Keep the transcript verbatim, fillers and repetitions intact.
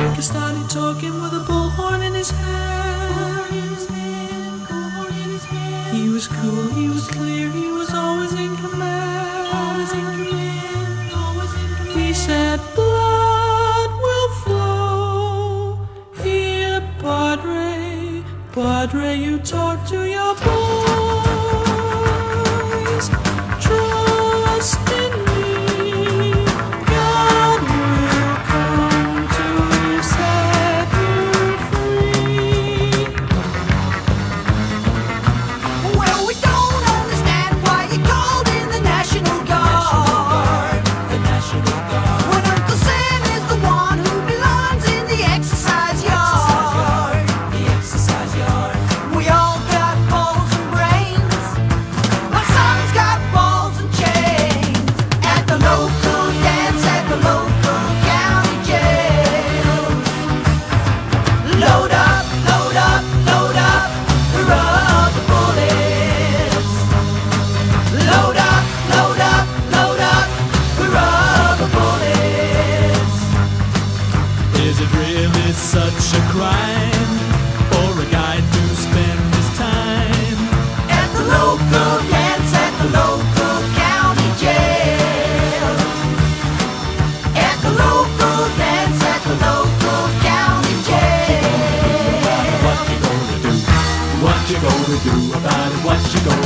He started talking with a bullhorn in his hand. He was cool, he was clear, he was always in command. He said, blood will flow. Here, Padre, Padre, you talk to your boys. Trust in such a crime for a guy to spend his time at the local dance, at the local county jail. At the local dance, at the local county jail. What you gonna do? What you gonna do about it? What you gonna do?